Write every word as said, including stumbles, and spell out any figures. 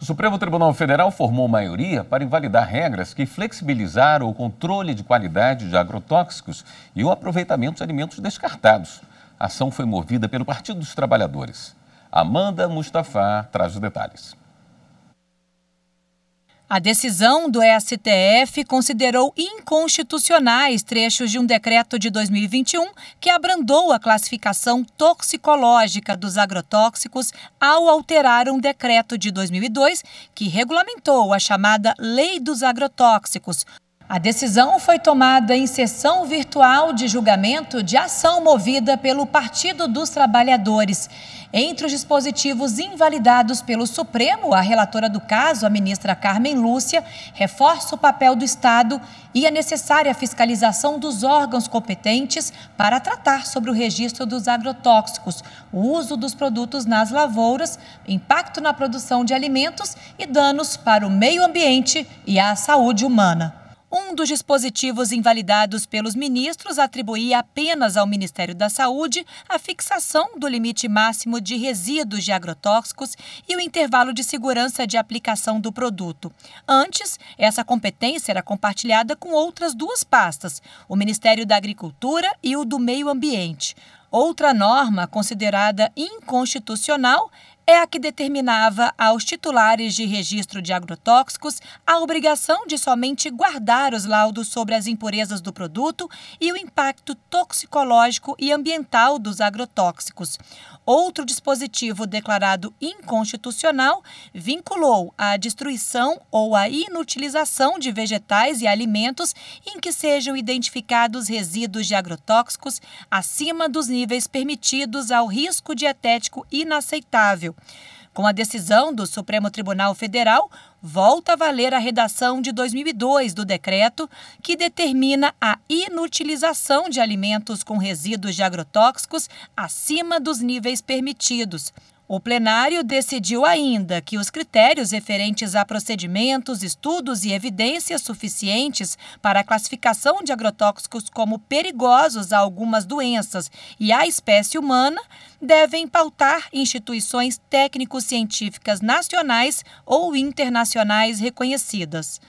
O Supremo Tribunal Federal formou maioria para invalidar regras que flexibilizaram o controle de qualidade de agrotóxicos e o aproveitamento de alimentos descartados. A ação foi movida pelo Partido dos Trabalhadores. Amanda Mustafa traz os detalhes. A decisão do S T F considerou inconstitucionais trechos de um decreto de dois mil e vinte e um que abrandou a classificação toxicológica dos agrotóxicos ao alterar um decreto de dois mil e dois que regulamentou a chamada Lei dos Agrotóxicos. A decisão foi tomada em sessão virtual de julgamento de ação movida pelo Partido dos Trabalhadores. Entre os dispositivos invalidados pelo Supremo, a relatora do caso, a ministra Carmen Lúcia, reforça o papel do Estado e a necessária fiscalização dos órgãos competentes para tratar sobre o registro dos agrotóxicos, o uso dos produtos nas lavouras, impacto na produção de alimentos e danos para o meio ambiente e a saúde humana. Um dos dispositivos invalidados pelos ministros atribuía apenas ao Ministério da Saúde a fixação do limite máximo de resíduos de agrotóxicos e o intervalo de segurança de aplicação do produto. Antes, essa competência era compartilhada com outras duas pastas, o Ministério da Agricultura e o do Meio Ambiente. Outra norma considerada inconstitucional é a que determinava aos titulares de registro de agrotóxicos a obrigação de somente guardar os laudos sobre as impurezas do produto e o impacto toxicológico e ambiental dos agrotóxicos. Outro dispositivo declarado inconstitucional vinculou a destruição ou a inutilização de vegetais e alimentos em que sejam identificados resíduos de agrotóxicos acima dos níveis permitidos ao risco dietético inaceitável. Com a decisão do Supremo Tribunal Federal, volta a valer a redação de dois mil e dois do decreto que determina a inutilização de alimentos com resíduos de agrotóxicos acima dos níveis permitidos. O plenário decidiu ainda que os critérios referentes a procedimentos, estudos e evidências suficientes para a classificação de agrotóxicos como perigosos a algumas doenças e à espécie humana devem pautar instituições técnico-científicas nacionais ou internacionais reconhecidas.